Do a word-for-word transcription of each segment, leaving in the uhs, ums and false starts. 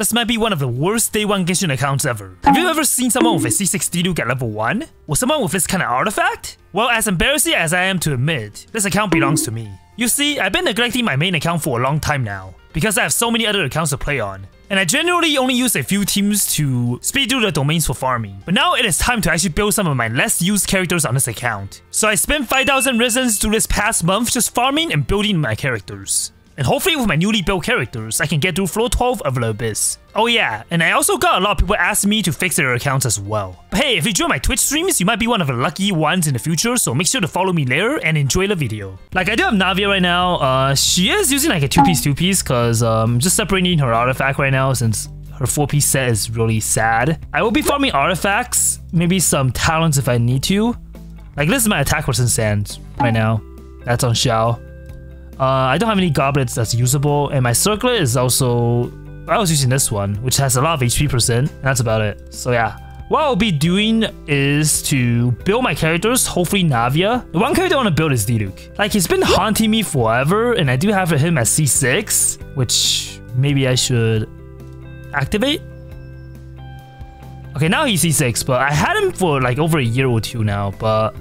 This might be one of the worst day one Genshin accounts ever. Have you ever seen someone with a C six Diluc at level one? Or someone with this kind of artifact? Well, as embarrassing as I am to admit, this account belongs to me. You see, I've been neglecting my main account for a long time now, because I have so many other accounts to play on. And I generally only use a few teams to speed through the domains for farming. But now it is time to actually build some of my less used characters on this account. So I spent five thousand resins through this past month just farming and building my characters. And hopefully with my newly built characters, I can get through floor twelve of the Abyss. Oh yeah, and I also got a lot of people ask me to fix their accounts as well. But hey, if you join my Twitch streams, you might be one of the lucky ones in the future, so make sure to follow me there and enjoy the video. Like, I do have Navia right now. Uh, she is using like a two piece two piece cause um, just separating her artifact right now since her four piece set is really sad. I will be farming artifacts, maybe some talents if I need to. Like, this is my attack versus in sand right now. That's on Xiao. Uh, I don't have any goblets that's usable, and my circlet is also... I was using this one, which has a lot of H P percent, and that's about it. So yeah. What I'll be doing is to build my characters, hopefully Navia. The one character I want to build is Diluc. Like, he's been haunting me forever, and I do have him at C six, which maybe I should activate? Okay, now he's C six, but I had him for like over a year or two now, but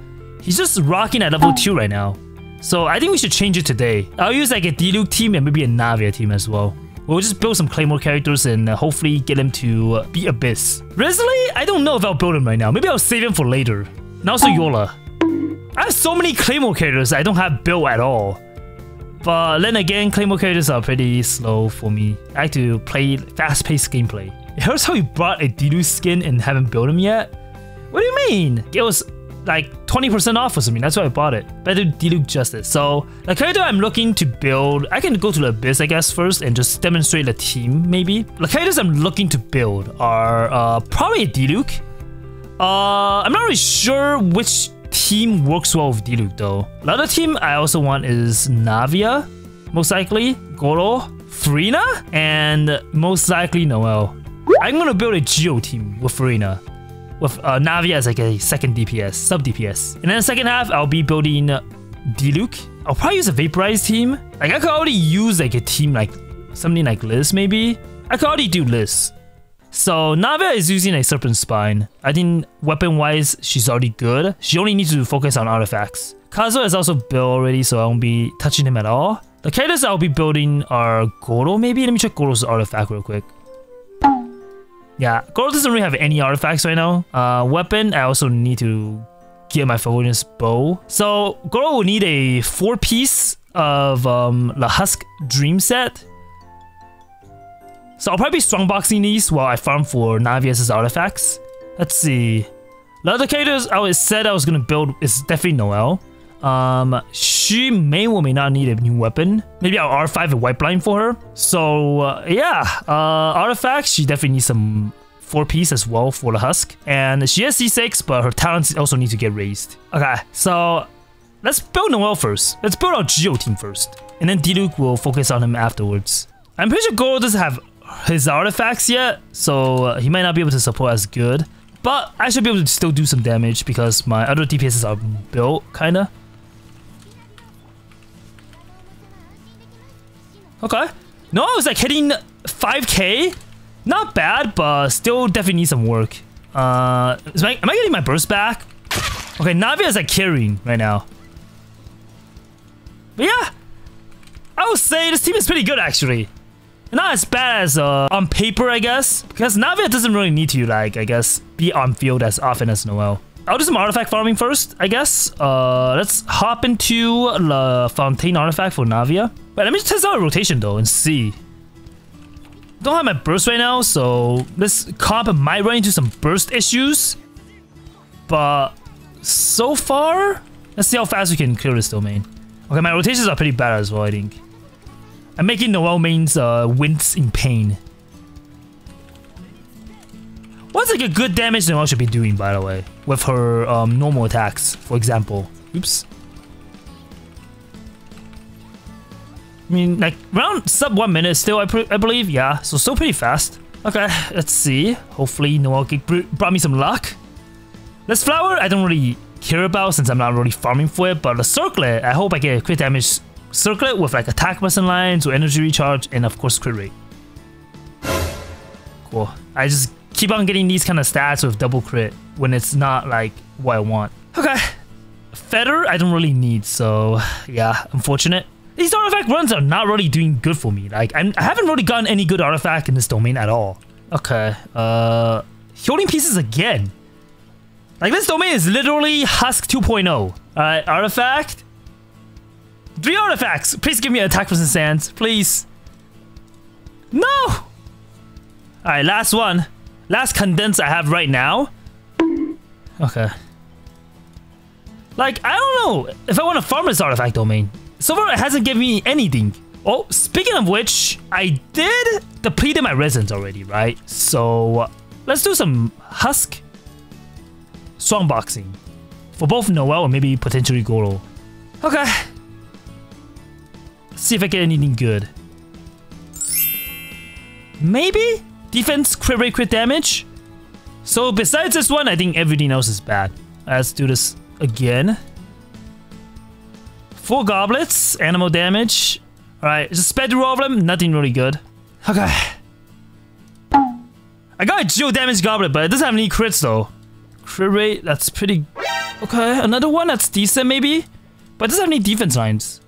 he's just rocking at level two right now. So I think we should change it today. I'll use like a Diluc team and maybe a Navia team as well. We'll just build some Claymore characters and uh, hopefully get him to uh, beat Abyss. Recently, I don't know if I'll build him right now. Maybe I'll save him for later. And also Yola. I have so many Claymore characters I don't have built at all. But then again, Claymore characters are pretty slow for me. I like to play fast-paced gameplay. It hurts how you bought a Diluc skin and haven't built him yet. What do you mean? It was... like twenty percent off or something, that's why I bought it. Better Diluc justice. So the character I'm looking to build, I can go to the Abyss I guess first and just demonstrate the team maybe. The characters I'm looking to build are uh, probably a Diluc. Uh, I'm not really sure which team works well with Diluc though. The other team I also want is Navia, most likely, Gorou, Furina, and most likely Noelle. I'm gonna build a Geo team with Furina. With uh, Navia as like a second D P S, sub D P S. And then the second half, I'll be building Diluc. I'll probably use a Vaporize team. Like, I could already use like a team like something like Liz maybe. I could already do Liz. So Navia is using a Serpent Spine. I think weapon-wise, she's already good. She only needs to focus on artifacts. Kazuha is also built already, so I won't be touching him at all. The characters I'll be building are Gorou maybe? Let me check Gorou's artifact real quick. Yeah, Gorou doesn't really have any artifacts right now. Uh, weapon, I also need to get my Favonius bow. So Gorou will need a four piece of um, the Husk Dream set. So I'll probably be strongboxing these while I farm for Navia's artifacts. Let's see. The other characters I said I was gonna build is definitely Noelle. Um, she may or may not need a new weapon. Maybe I'll R five a Whiteblind for her. So uh, yeah, uh, artifacts, she definitely needs some four piece as well for the Husk. And she has C six, but her talents also need to get raised. Okay, so let's build Noelle first. Let's build our Geo team first. And then Diluc will focus on him afterwards. I'm pretty sure Gorou doesn't have his artifacts yet, so uh, he might not be able to support as good. But I should be able to still do some damage because my other D P Ss are built, kinda. Okay. No, I was like hitting five K. Not bad, but still definitely need some work. Uh, is my, am I getting my burst back? Okay, Navia is like carrying right now. But yeah, I would say this team is pretty good actually. Not as bad as uh, on paper, I guess. Because Navia doesn't really need to like, I guess, be on field as often as Noelle. I'll do some artifact farming first, I guess. Uh, let's hop into the Fontaine artifact for Navia. But let me just test out a rotation though and see. Don't have my burst right now, so this comp might run into some burst issues. But so far, let's see how fast we can clear this domain. Okay, my rotations are pretty bad as well, I think. I'm making Noelle mains uh, wince in pain. What's like a good damage Noelle should be doing, by the way, with her um, normal attacks, for example. Oops. I mean, like, around sub one minute still, I, I believe. Yeah, so still pretty fast. Okay, let's see. Hopefully, Noelle brought me some luck. This flower, I don't really care about since I'm not really farming for it, but the circlet, I hope I get a crit damage circlet with, like, attack person lines or energy recharge and, of course, crit rate. cool. I just keep on getting these kind of stats with double crit when it's not like what I want. Okay. Fetter, I don't really need, so yeah, unfortunate. These artifact runs are not really doing good for me. Like, I'm, I haven't really gotten any good artifact in this domain at all. Okay, uh, healing pieces again. Like, this domain is literally Husk two point oh. Alright, artifact. Three artifacts! Please give me an attack from the sands, please. No! Alright, last one. Last condense I have right now. Okay. Like, I don't know if I want to farm this artifact domain. So far, it hasn't given me anything. Oh, speaking of which, I did deplete my resins already, right? So, uh, let's do some Husk strongboxing for both Noelle and maybe potentially Gorou. Okay. Let's see if I get anything good. Maybe? Defense, crit rate, crit damage? So besides this one, I think everything else is bad. Let's do this again. Four goblets, animal damage. Alright, just sped through all of them, nothing really good. Okay. I got a geo damage goblet, but it doesn't have any crits though. Crit rate, that's pretty... Okay, another one that's decent maybe? But it doesn't have any defense lines.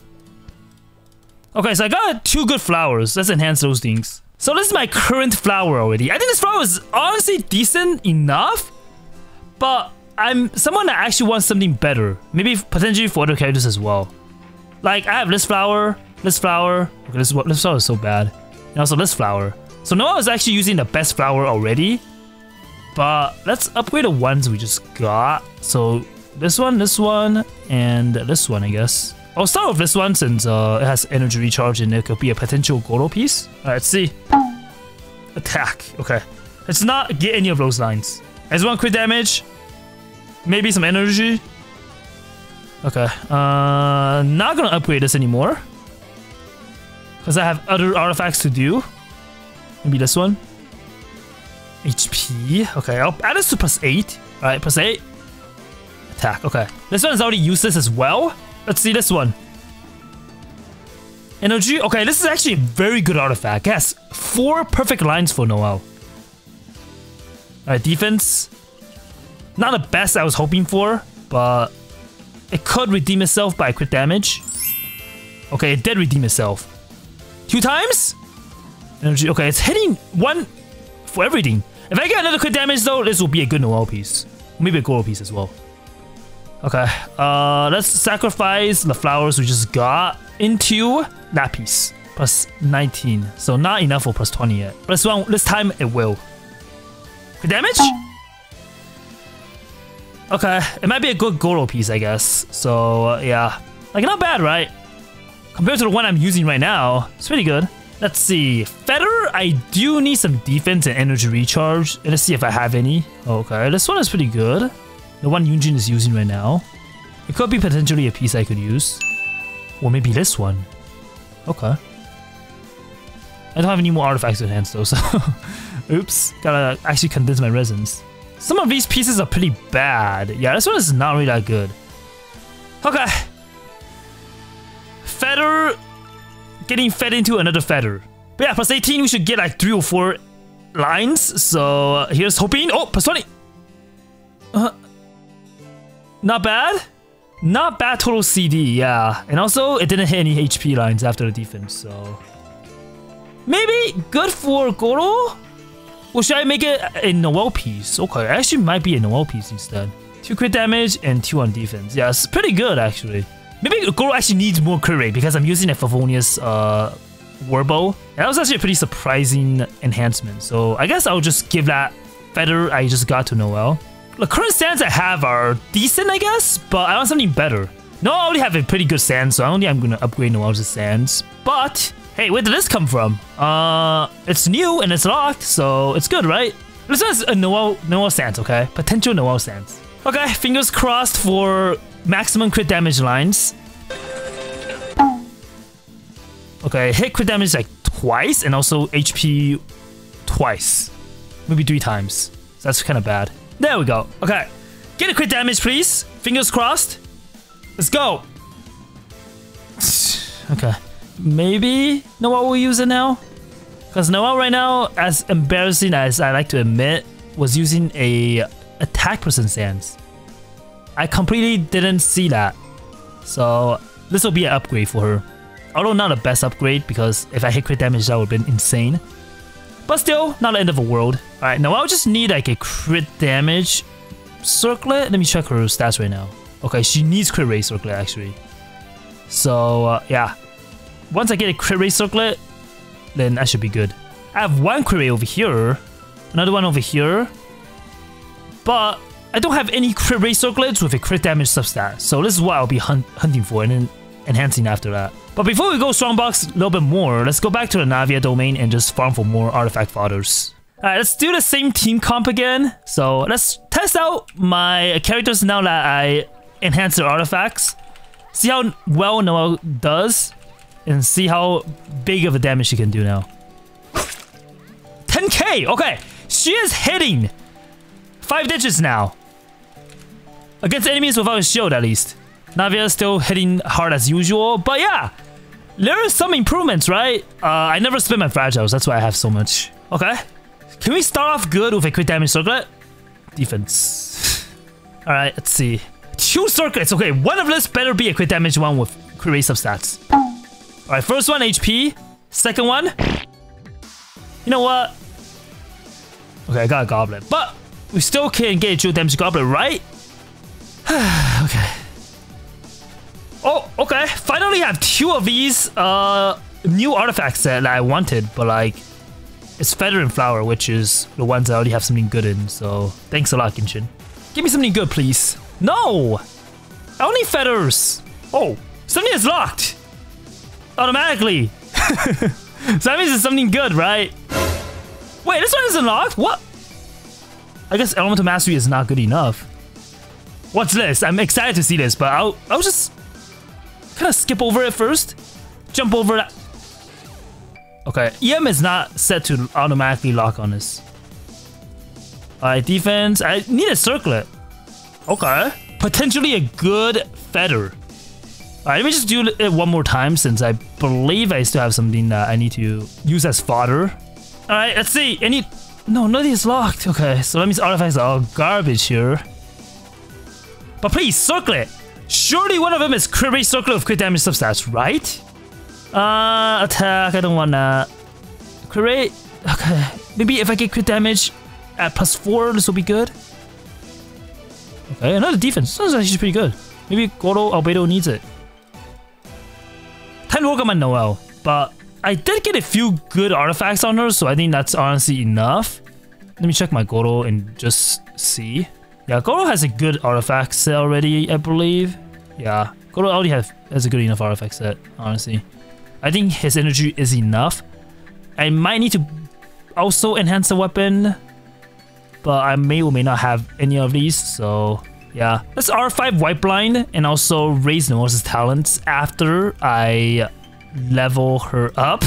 Okay, so I got two good flowers. Let's enhance those things. So this is my current flower already. I think this flower is honestly decent enough, but I'm someone that actually wants something better. Maybe potentially for other characters as well. Like, I have this flower, this flower. Okay, this, this flower is so bad. And also this flower. So Noelle is actually using the best flower already. But let's upgrade the ones we just got. So this one, this one, and this one, I guess. I'll start with this one since uh, it has energy recharge and it could be a potential Gorou piece. Alright, let's see. Attack. Okay. Let's not get any of those lines. I just want crit damage. Maybe some energy. Okay. Uh, not gonna upgrade this anymore. Because I have other artifacts to do. Maybe this one. H P. Okay, I'll add this to plus eight. Alright, plus eight. Attack. Okay. This one is already useless as well. Let's see this one. Energy. Okay, this is actually a very good artifact. It has four perfect lines for Noelle. Alright, defense. Not the best I was hoping for, but it could redeem itself by crit damage. Okay, it did redeem itself. Two times? Energy. Okay, it's hitting one for everything. If I get another crit damage though, this will be a good Noelle piece. Maybe a Gorou piece as well. Okay, uh, let's sacrifice the flowers we just got into that piece. Plus nineteen, so not enough for plus twenty yet. But this one, this time it will. Good damage? Okay, it might be a good Gorou piece, I guess. So, uh, yeah. Like, not bad, right? Compared to the one I'm using right now, it's pretty good. Let's see. Fetter, I do need some defense and energy recharge. Let's see if I have any. Okay, this one is pretty good. The one Yunjin is using right now. It could be potentially a piece I could use. Or maybe this one. Okay. I don't have any more artifacts to enhance though, so... Oops. Gotta actually condense my resins. Some of these pieces are pretty bad. Yeah, this one is not really that good. Okay. Fetter... Getting fed into another fetter. But yeah, plus eighteen, we should get like three or four lines. So uh, here's hoping... Oh, plus twenty! Uh-huh. Not bad? Not bad total C D, yeah. And also, it didn't hit any H P lines after the defense, so... Maybe good for Gorou? Or should I make it a Noelle piece? Okay, actually might be a Noelle piece instead. Two crit damage and two on defense. Yeah, it's pretty good, actually. Maybe Gorou actually needs more crit rate because I'm using a Favonius uh, War Bow. That was actually a pretty surprising enhancement, so I guess I'll just give that feather I just got to Noelle. The current sands I have are decent, I guess, but I want something better. No, I already have a pretty good sand, so I don't think I'm going to upgrade Noelle's sands. But, hey, where did this come from? Uh, it's new and it's locked, so it's good, right? This one's a Noelle, Noelle sands, okay? Potential Noelle sands. Okay, fingers crossed for maximum crit damage lines. Okay, hit crit damage like twice and also H P twice. Maybe three times. So that's kind of bad. There we go. Okay. Get a crit damage, please. Fingers crossed. Let's go. Okay. Maybe Noelle will use it now? Because Noelle right now, as embarrassing as I like to admit, was using a attack person stance. I completely didn't see that. So this will be an upgrade for her. Although not the best upgrade, because if I hit crit damage, that would have been insane. But still, not the end of the world. Alright, now I'll just need like a crit damage circlet. Let me check her stats right now. Okay, she needs crit rate circlet actually. So, uh, yeah. Once I get a crit rate circlet, then I should be good. I have one crit rate over here, another one over here. But I don't have any crit rate circlets with a crit damage substat. So this is what I'll be hunt hunting for and then enhancing after that. But before we go strongbox a little bit more, let's go back to the Navia domain and just farm for more artifact fathers. Alright, let's do the same team comp again. So let's test out my characters now that I enhance their artifacts. See how well Noelle does, and see how big of a damage she can do now. ten K! Okay, she is hitting five digits now. Against enemies without a shield at least. Navia is still hitting hard as usual, but yeah, there is some improvements, right? Uh, I never spend my fragiles, that's why I have so much. Okay, can we start off good with a crit damage circlet? Defense. Alright, let's see. Two circlets, okay, one of this better be a crit damage one with crit rate substats. Alright, first one H P, second one. You know what? Okay, I got a goblet, but we still can get a dual damage goblet, right? Okay. Oh, okay. Finally have two of these uh, new artifacts that I wanted, but like, it's Feather and Flower, which is the ones I already have something good in, so thanks a lot, Genshin. Give me something good, please. No! I only feathers! Oh, something is locked! Automatically! So that means it's something good, right? Wait, this one isn't locked? What? I guess Elemental Mastery is not good enough. What's this? I'm excited to see this, but I'll, I'll just... kind of skip over it first. Jump over that. Okay, E M is not set to automatically lock on this. Alright, defense. I need a circlet. Okay. Potentially a good feather. Alright, let me just do it one more time since I believe I still have something that I need to use as fodder. Alright, let's see. Any... No, nothing is locked. Okay, so that means artifacts are all garbage here. But please, circlet! Surely one of them is crit rate circlet with crit damage substats, right? Uh, attack, I don't want that. Crit rate? Okay. Maybe if I get crit damage at plus four, this will be good. Okay, another defense. This is actually pretty good. Maybe Gorou Albedo needs it. Time to work on my Noelle, but I did get a few good artifacts on her, so I think that's honestly enough. Let me check my Gorou and just see. Yeah, Gorou has a good artifact set already, I believe. Yeah, Gorou already have, has a good enough artifact set, honestly. I think his energy is enough. I might need to also enhance the weapon, but I may or may not have any of these, so yeah. Let's R five Whiteblind and also raise Noelle's talents after I level her up.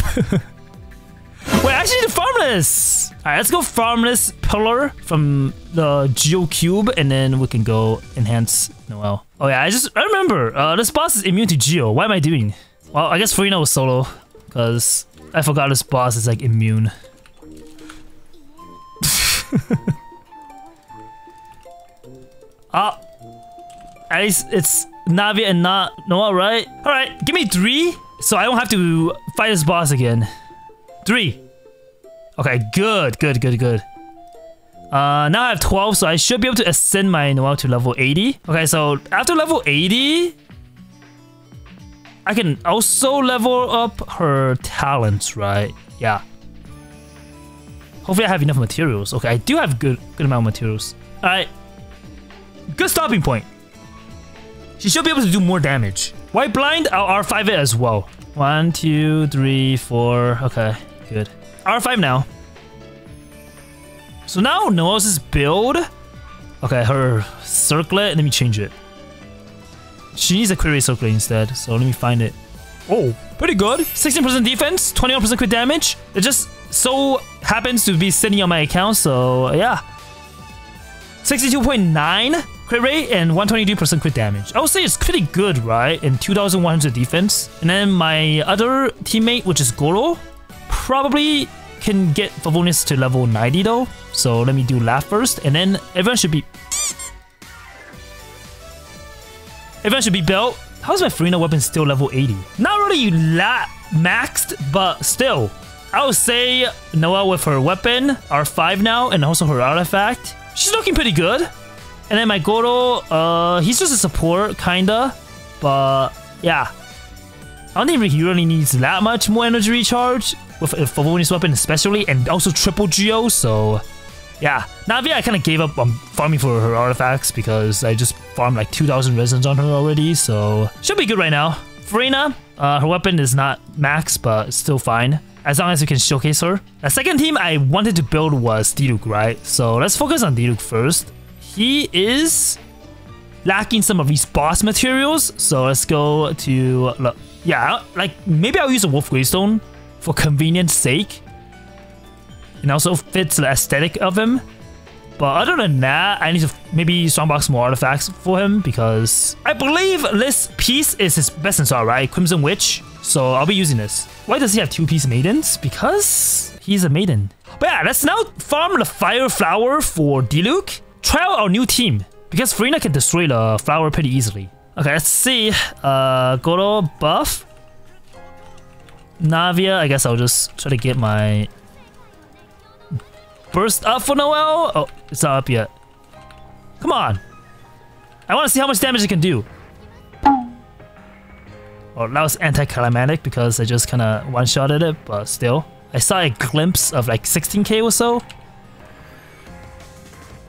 Wait, I actually need to farm this! Alright, let's go farm this pillar from the Geo Cube and then we can go enhance Noelle. Oh yeah, I just I remember, uh, this boss is immune to Geo. Why am I doing? Well, I guess Furina was solo, because I forgot this boss is like immune. Ah, at least it's Navia and not Noelle, right? Alright, give me three so I don't have to fight this boss again. Three. Okay, good, good, good, good. Uh, now I have twelve, so I should be able to ascend my Noelle to level eighty. Okay, so after level eighty, I can also level up her talents, right? Yeah. Hopefully I have enough materials. Okay, I do have good, good amount of materials. All right, good stopping point. She should be able to do more damage. Whiteblind, I'll R five it as well. One, two, three, four. Okay, good. R five now. So now Noelle's build. Okay, her circlet. Let me change it. She needs a crit rate circlet instead. So let me find it. Oh, pretty good. sixteen percent defense, twenty-one percent crit damage. It just so happens to be sitting on my account. So yeah, sixty-two point nine crit rate and one hundred twenty-three percent crit damage. I would say it's pretty good, right? And two thousand one hundred defense. And then my other teammate, which is Gorou, probably can get Favonius to level ninety though. So let me do laugh first, and then everyone should be... Everyone should be built. How's my Furina weapon still level eighty? Not really la maxed, but still. I would say Noelle with her weapon, R five now, and also her artifact. She's looking pretty good. And then my Gorou, uh, he's just a support, kinda. But yeah. I don't think he really needs that much more energy recharge with Favonius' weapon especially, and also triple Geo, so yeah. Navia, I kind of gave up on farming for her artifacts because I just farmed like two thousand resins on her already, so should be good right now. Furina, uh, her weapon is not max, but still fine, as long as you can showcase her. The second team I wanted to build was Diluc, right? So let's focus on Diluc first. He is lacking some of these boss materials, so let's go to... Look, yeah, like maybe I'll use a Wolf Greystone for convenience sake. It also fits the aesthetic of him. But other than that, I need to maybe strongbox more artifacts for him because I believe this piece is his best install, right? Crimson Witch. So I'll be using this. Why does he have two piece maidens? Because he's a maiden. But yeah, let's now farm the Fire Flower for Diluc. Try out our new team because Furina can destroy the flower pretty easily. Okay, let's see. Uh, Gorou buff. Navia, I guess I'll just try to get my burst up for Noelle. Oh, it's not up yet. Come on. I want to see how much damage it can do. Oh, that was anticlimactic because I just kind of one-shotted it, but still. I saw a glimpse of like sixteen K or so.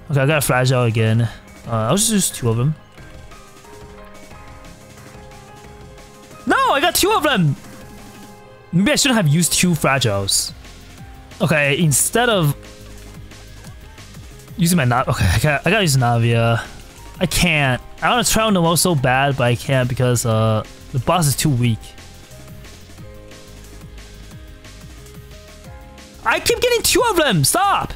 Okay, I got a Fragile again. Uh, I'll just use two of them. No, I got two of them! Maybe I shouldn't have used two Fragiles. Okay, instead of using my Nav... Okay, I gotta, I gotta use Navia. I can't. I want to try on Noelle so bad, but I can't because uh, the boss is too weak. I keep getting two of them! Stop!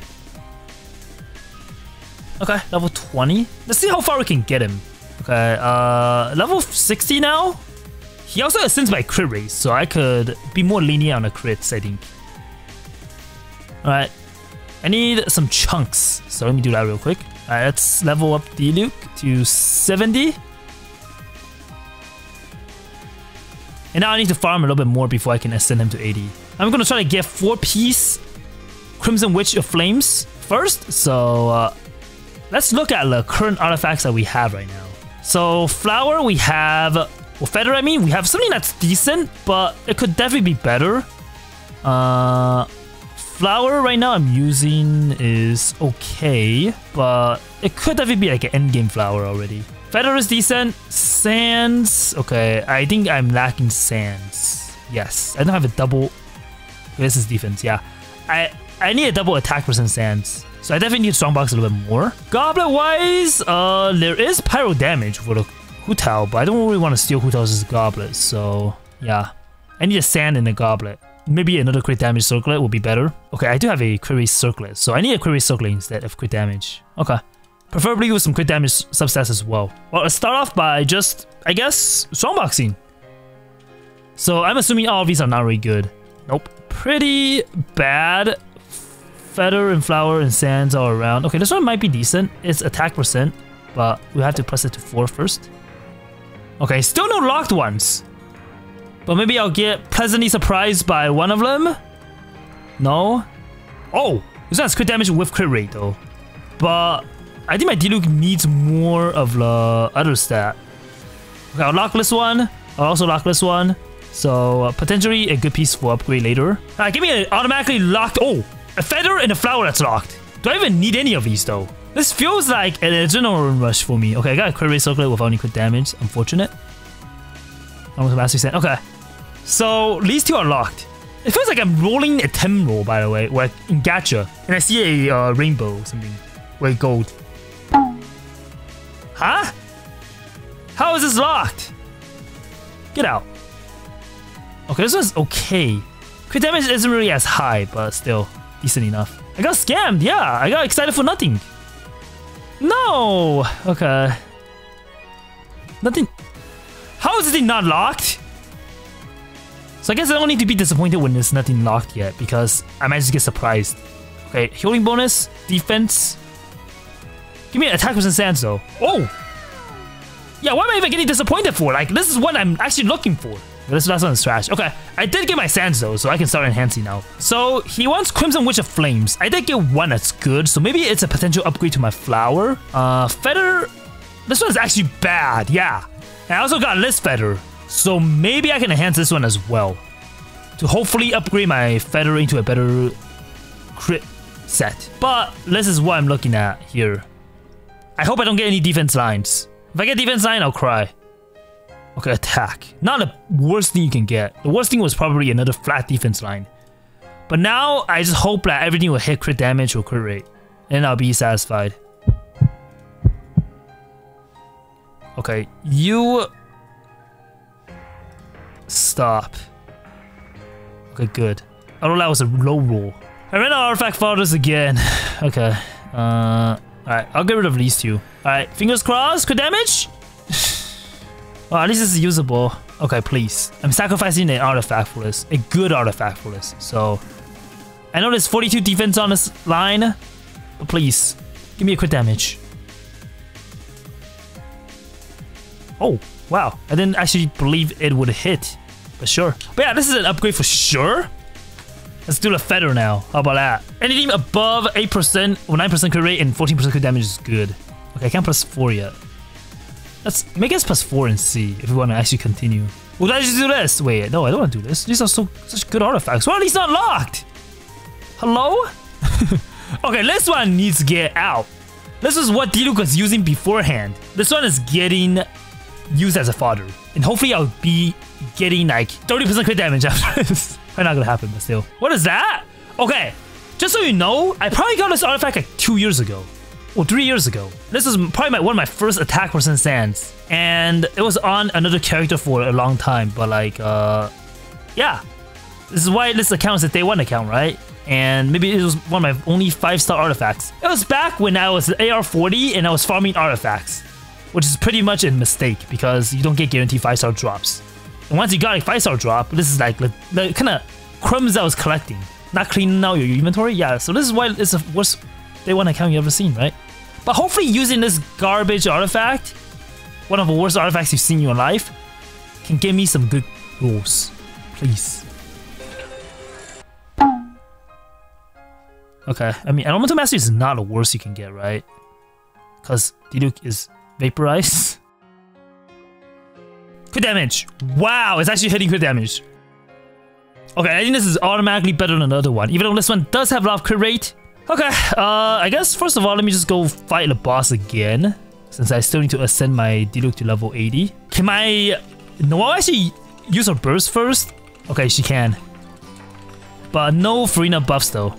Okay, level twenty. Let's see how far we can get him. Okay, uh, level sixty now? He also ascends my crit rate, so I could be more lenient on the crits, I think. Alright, I need some chunks, so let me do that real quick. Alright, let's level up Diluc to seventy. And now I need to farm a little bit more before I can ascend him to eighty. I'm gonna try to get four piece Crimson Witch of Flames first, so uh, let's look at the current artifacts that we have right now. So, Flower, we have... Well, Feather, I mean, we have something that's decent, but it could definitely be better. Uh, flower right now I'm using is okay, but it could definitely be like an endgame flower already. Feather is decent. Sands, okay, I think I'm lacking sands. Yes, I don't have a double... This is defense, yeah. I, I need a double attack percent sands, so I definitely need strongbox a little bit more. Goblet-wise, uh, there is pyro damage for the Hu Tao, but I don't really want to steal Hu Tao's goblet, so yeah. I need a sand in the goblet. Maybe another crit damage circlet would be better. Okay, I do have a crit rate circlet, so I need a crit rate circlet instead of crit damage. Okay. Preferably with some crit damage substats as well. Well, let's start off by just, I guess, strongboxing. So I'm assuming all of these are not really good. Nope. Pretty bad. Feather and flower and sands all around. Okay, this one might be decent. It's attack percent, but we have to press it to four first. Okay, still no locked ones. But maybe I'll get pleasantly surprised by one of them. No. Oh, this has crit damage with crit rate though. But I think my Diluc needs more of the other stat. Okay, I'll lock this one. I'll also lock this one. So uh, potentially a good piece for upgrade later. Alright, give me an automatically locked... Oh, a feather and a flower that's locked. Do I even need any of these though? This feels like an adrenaline rush for me. Okay, I got a crit rate circlet without any crit damage. Unfortunate. Almost mastery sand. Okay. So, these two are locked. It feels like I'm rolling a ten roll, by the way, where in gacha. And I see a uh, rainbow or something. Wait, gold. Huh? How is this locked? Get out. Okay, this one's okay. Crit damage isn't really as high, but still decent enough. I got scammed, yeah. I got excited for nothing. No! Okay. Nothing. How is this thing not locked? So I guess I don't need to be disappointed when there's nothing locked yet, because I might just get surprised. Okay, healing bonus, defense. Give me an attack with some sands though. Oh! Yeah, why am I even getting disappointed for? Like, this is what I'm actually looking for. This last one is trash. Okay, I did get my sands though, so I can start enhancing now. So he wants Crimson Witch of Flames. I did get one that's good, so maybe it's a potential upgrade to my flower. Uh, Feather. This one is actually bad, yeah. And I also got List Feather, so maybe I can enhance this one as well to hopefully upgrade my Feather into a better crit set. But this is what I'm looking at here. I hope I don't get any defense lines. If I get defense line, I'll cry. Okay, attack. Not the worst thing you can get. The worst thing was probably another flat defense line. But now, I just hope that everything will hit crit damage or crit rate. And I'll be satisfied. Okay, you... Stop. Okay, good. I thought that was a low roll. I ran out of artifact fathers again. Okay. Uh... Alright, I'll get rid of these two. Alright, fingers crossed, crit damage? Well, at least this is usable. Okay, please. I'm sacrificing an artifact for this. A good artifact for this. So, I know there's forty-two defense on this line, but please, give me a crit damage. Oh, wow. I didn't actually believe it would hit, but sure. But yeah, this is an upgrade for sure. Let's do the feather now. How about that? Anything above eight percent or nine percent crit rate and fourteen percent crit damage is good. Okay, I can't plus four yet. Let's make us plus four and see if we want to actually continue. Well, let's just do this. Wait, no, I don't want to do this. These are so such good artifacts. Why are these not locked? Hello? Okay, this one needs to get out. This is what Diluc was using beforehand. This one is getting used as a fodder. And hopefully I'll be getting like thirty percent crit damage after this. Not gonna happen, but still. What is that? Okay, just so you know, I probably got this artifact like two years ago or three years ago. This is probably my, one of my first attack percent sands, and it was on another character for a long time. But like, uh, yeah, this is why this account is a day one account, right? And maybe it was one of my only five star artifacts. It was back when I was A R forty and I was farming artifacts, which is pretty much a mistake because you don't get guaranteed five star drops. And once you got a five star drop, this is like the, the kind of crumbs I was collecting. Not cleaning out your inventory? Yeah, so this is why it's the worst day one account you've ever seen, right? But hopefully using this garbage artifact, one of the worst artifacts you've seen in your life, can give me some good rules. Please. Okay, I mean, Elemental Mastery is not the worst you can get, right? Because Diluc is vaporized. Crit damage. Wow, it's actually hitting crit damage. Okay, I think this is automatically better than the other one, even though this one does have a lot of crit rate. Okay, uh, I guess first of all, let me just go fight the boss again, since I still need to ascend my Diluc to level eighty. Can my Noelle actually use her burst first? Okay, she can. But no Furina buffs though.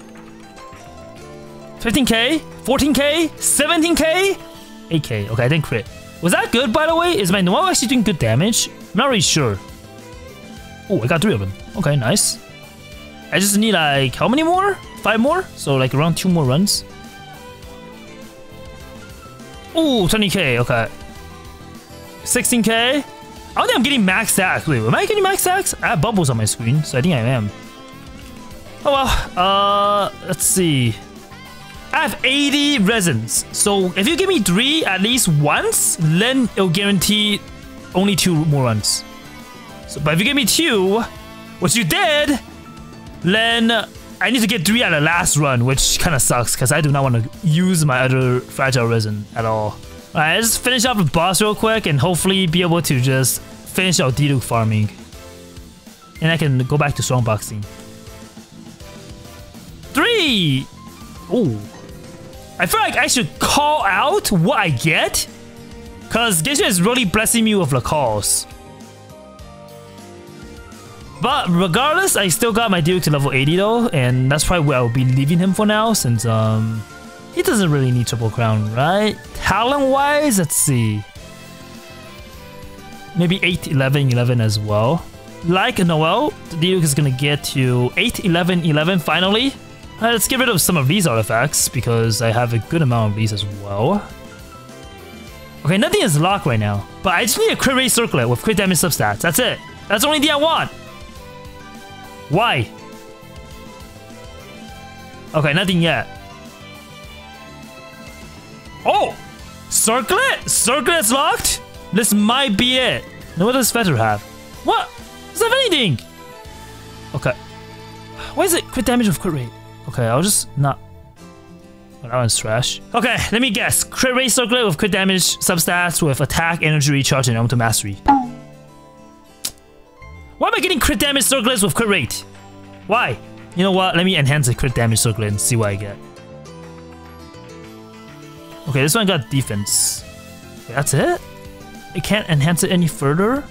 fifteen K? fourteen K? seventeen K? eight K. Okay, I didn't crit. Was that good, by the way? Is my Noelle actually doing good damage? I'm not really sure. Oh, I got three of them. Okay, nice. I just need like, how many more? Five more? So like around two more runs. Oh, twenty K, okay. sixteen K. I don't think I'm getting max stacks. Wait, am I getting max stacks? I have bubbles on my screen, so I think I am. Oh well, uh, let's see. I have eighty resins, so if you give me three at least once, then it'll guarantee only two more runs. So, but if you give me two, which you did, then I need to get three at the last run, which kind of sucks because I do not want to use my other fragile resin at all. Alright, let's just finish off the boss real quick and hopefully be able to just finish out Diluc farming. And I can go back to strong boxing. Three! Ooh. I feel like I should call out what I get, because Genshin is really blessing me with the calls. But regardless, I still got my Diluc to level eighty though, and that's probably where I'll be leaving him for now, since um, he doesn't really need Triple Crown, right? Talent-wise, let's see. Maybe eight, eleven, eleven as well. Like Noelle, the Diluc is going to get to eight, eleven, eleven finally. Uh, let's get rid of some of these artifacts, because I have a good amount of these as well. Okay, nothing is locked right now, but I just need a crit rate circlet with crit damage substats. That's it. That's the only thing I want. Why? Okay, nothing yet. Oh! Circlet? Circlet is locked? This might be it. Now what does Fetter have? What? Does it have anything? Okay. Why is it crit damage with crit rate? Okay, I'll just not... Oh, that one's trash. Okay, let me guess. Crit rate circlet with crit damage, substats with attack, energy recharge, and ultimate mastery. Why am I getting crit damage circlets with crit rate? Why? You know what? Let me enhance the crit damage circlet and see what I get. Okay, this one got defense. Okay, that's it? It can't enhance it any further?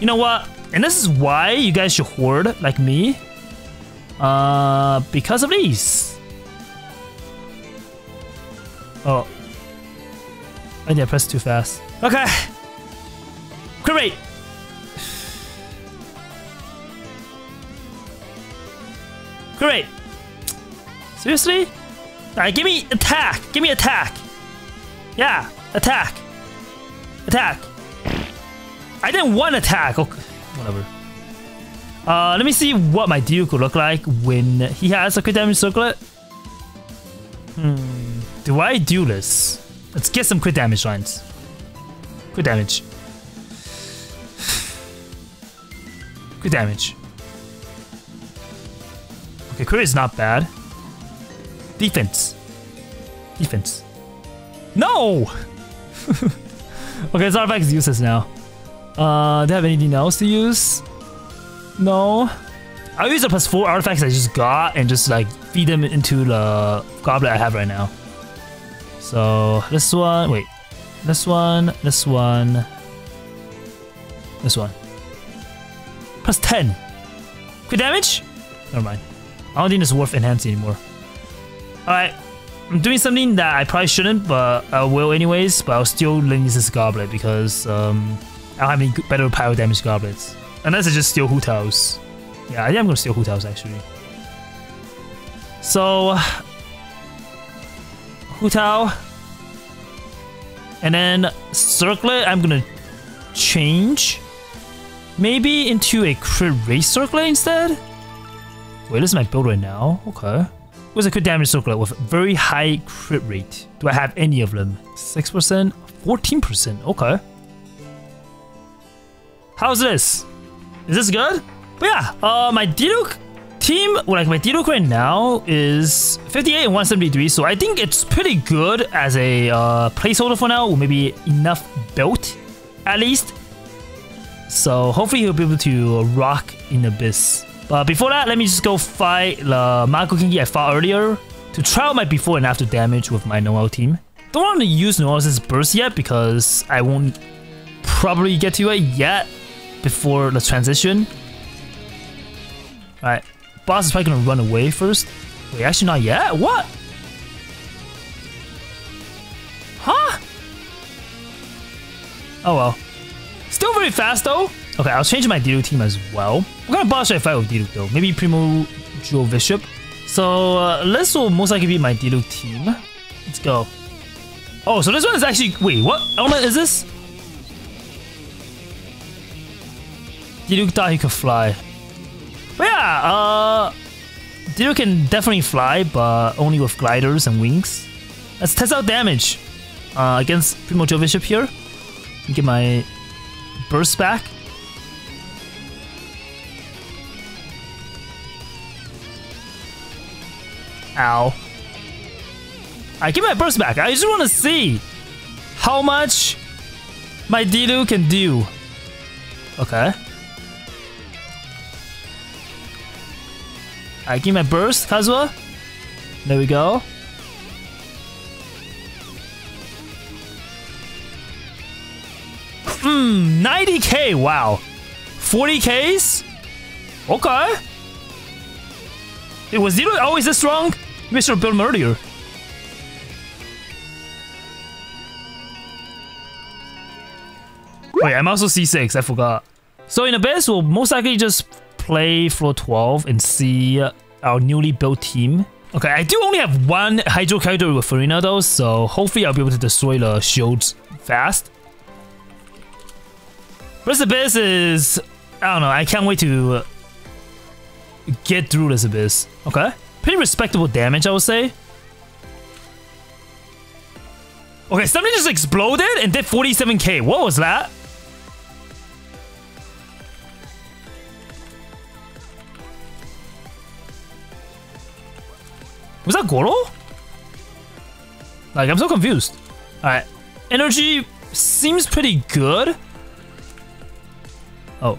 You know what? And this is why you guys should hoard like me. Uh, because of these. Oh. I didn't press too fast. Okay. Crit rate. Crit rate. Seriously? Alright, give me attack. Give me attack. Yeah, attack. Attack. I didn't want attack. Okay, whatever. Uh, let me see what my Diluc will look like when he has a crit damage circlet. Hmm. Do I do this? Let's get some crit damage lines. Crit damage. Crit damage. Okay, crit is not bad. Defense. Defense. No! Okay, this artifact is useless now. Uh, do they have anything else to use? No. I'll use the plus four artifacts I just got and just like feed them into the goblet I have right now. So this one, wait. This one, this one, this one. Plus ten. Crit damage? Never mind. I don't think it's worth enhancing anymore. Alright. I'm doing something that I probably shouldn't, but I will anyways, but I'll still use this goblet because um, I don't have any better pyro damage goblets. Unless I just steal Hu Tao's. Yeah, I think I'm gonna steal Hu Tao's actually. So... Hu Tao. And then Circlet I'm gonna change. Maybe into a crit rate Circlet instead? Wait, this is my build right now. Okay. What's a crit damage circlet with very high crit rate? Do I have any of them? six percent? fourteen percent? Okay. How's this? Is this good? But yeah, uh, my Diluc team, well, like my Diluc right now is fifty-eight and one seventy-three, so I think it's pretty good as a uh, placeholder for now, or maybe enough built at least. So hopefully he'll be able to uh, rock in Abyss. But before that, let me just go fight the Mako Kingi I fought earlier to try out my before and after damage with my Noelle team. Don't want to use Noelle's burst yet because I won't probably get to it yet before the transition. Alright, boss is probably gonna run away first. Wait, actually not yet? What? Huh? Oh well. Still very fast though. Okay, I'll change my Diluc team as well. What kind of boss should I fight with Diluc though? Maybe Primordial Bishop. So uh, this will most likely be my Diluc team. Let's go. Oh, so this one is actually... Wait, what element is this? Diluc thought he could fly. But yeah, uh... Diluc can definitely fly, but only with gliders and wings. Let's test out damage uh, against Primordial Bishop here. Get my burst back. Ow. I give my burst back. I just want to see how much my Diluc can do. Okay. I give my burst, Kazuha. There we go. Mmm, ninety K, wow. forty Ks? Okay. It was Diluc always this strong? We should have built him earlier. Wait, I'm also C six, I forgot. So in Abyss, we'll most likely just play floor twelve and see our newly built team. Okay, I do only have one Hydro character with Furina though, so hopefully I'll be able to destroy the shields fast. Rest of Abyss is... I don't know, I can't wait to get through this Abyss. Okay. Pretty respectable damage, I would say. Okay, something just exploded and did forty-seven K. What was that? Was that Gorou? Like, I'm so confused. Alright. Energy seems pretty good. Oh.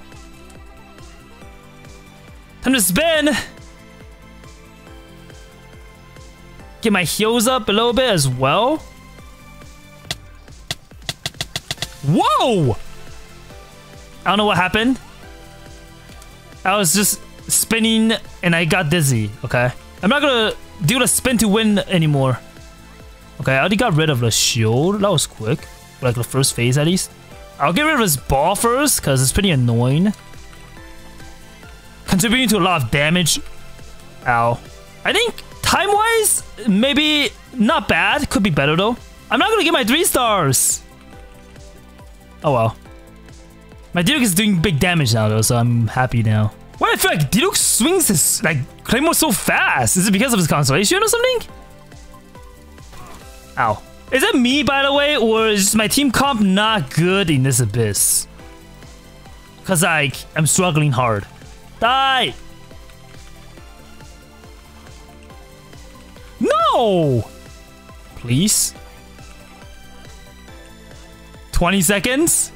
Time to spin! Get my heals up a little bit as well. Whoa! I don't know what happened. I was just spinning and I got dizzy. Okay. I'm not gonna do the spin to win anymore. Okay, I already got rid of the shield. That was quick. Like the first phase at least. I'll get rid of his ball first because it's pretty annoying. Contributing to a lot of damage. Ow. I think time-wise, maybe not bad. Could be better though. I'm not gonna get my three stars. Oh well. My Diluc is doing big damage now though, so I'm happy now. Why do I feel like Diluc swings his like claymore so fast? Is it because of his constellation or something? Ow. Is that me, by the way, or is my team comp not good in this Abyss? Because like, I'm struggling hard. Die! No! Please? twenty seconds?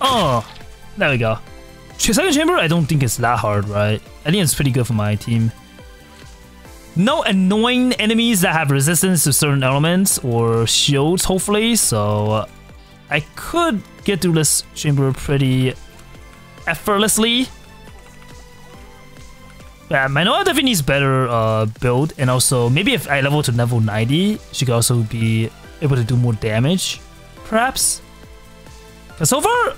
Oh, there we go. Second chamber, I don't think it's that hard, right? I think it's pretty good for my team. No annoying enemies that have resistance to certain elements or shields, hopefully, so uh, I could get through this chamber pretty effortlessly. Yeah, my Noelle definitely needs better uh, build, and also maybe if I level to level ninety, she could also be able to do more damage, perhaps? Because so far,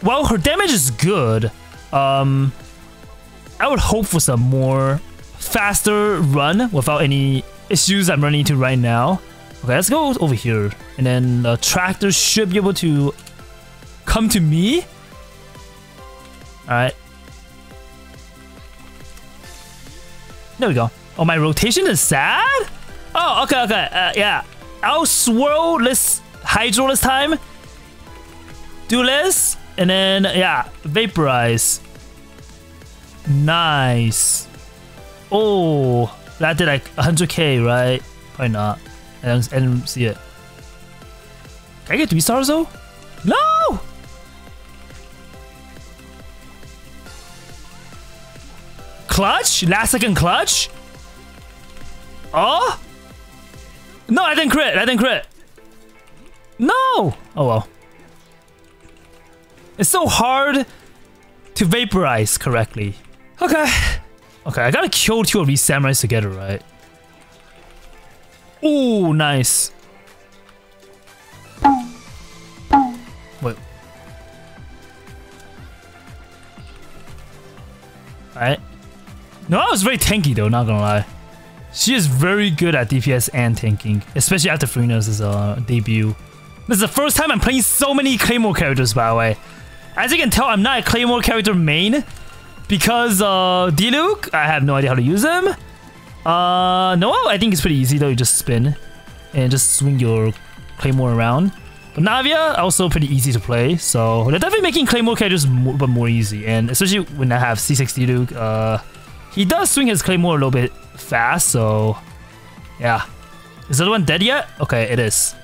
while her damage is good, um, I would hope for some more faster run without any issues I'm running into right now. Okay, let's go over here. And then the tractor should be able to come to me. Alright. There we go. Oh, my rotation is sad? Oh, okay, okay. Uh, yeah. I'll swirl this Hydro this time. Do this. And then, yeah. Vaporize. Nice. Oh, that did like one hundred K, right? Probably not. I didn't, I didn't see it. Can I get three stars though? No! Clutch? Last second clutch? Oh? No, I didn't crit. I didn't crit. No! Oh well. It's so hard to vaporize correctly. Okay. Okay, I gotta kill two of these samurais together, right? Ooh, nice. Wait. Alright. Noelle is very tanky though, not gonna lie. She is very good at D P S and tanking, especially after Furina's uh, debut. This is the first time I'm playing so many Claymore characters, by the way. As you can tell, I'm not a Claymore character main. Because uh, Diluc, I have no idea how to use him. Uh, Noelle, I think it's pretty easy though. You just spin and just swing your Claymore around. But Navia, also pretty easy to play. So they're definitely making Claymore characters more, but more easy. And especially when I have C six Diluc, uh, he does swing his Claymore a little bit fast. So yeah. Is the other one dead yet? Okay, it is.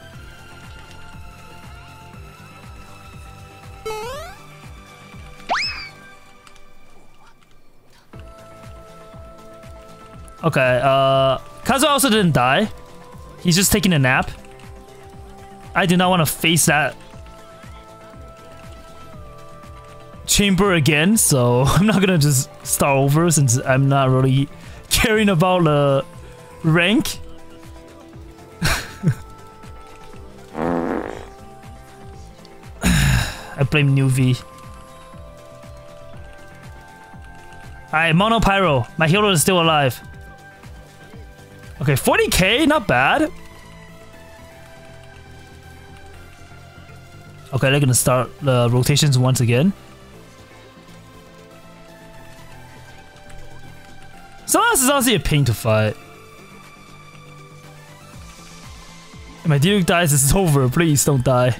Okay, uh, Kazuha also didn't die. He's just taking a nap. I do not want to face that chamber again, so I'm not gonna just start over since I'm not really caring about the uh, rank. I blame Newbie. Alright, Mono Pyro. My hero is still alive. Okay, forty K, not bad. Okay, they're gonna start the rotations once again. Chaos is honestly a pain to fight. If my Diluc dies, this is over. Please don't die.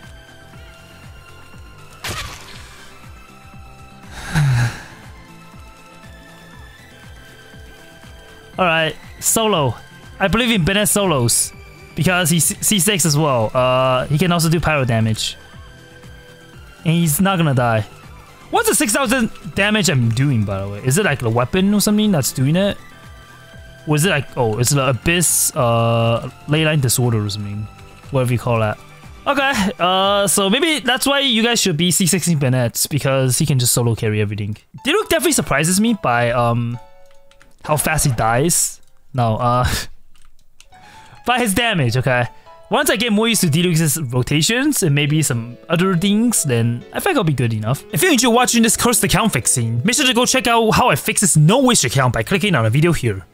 Alright, solo. I believe in Bennett solos because he C six as well. Uh, he can also do pyro damage. And he's not gonna die. What's the six thousand damage I'm doing, by the way? Is it like a weapon or something that's doing it? Or is it like, oh, it's the Abyss uh, ley line disorder or something? Whatever you call that. Okay, uh, so maybe that's why you guys should be C sixing Bennett, because he can just solo carry everything. Diluc definitely surprises me by um, how fast he dies. No, uh... by his damage, okay? Once I get more used to Diluc's rotations and maybe some other things, then I think I'll be good enough. If you enjoy watching this cursed account fixing, make sure to go check out how I fix this no-wish account by clicking on the video here.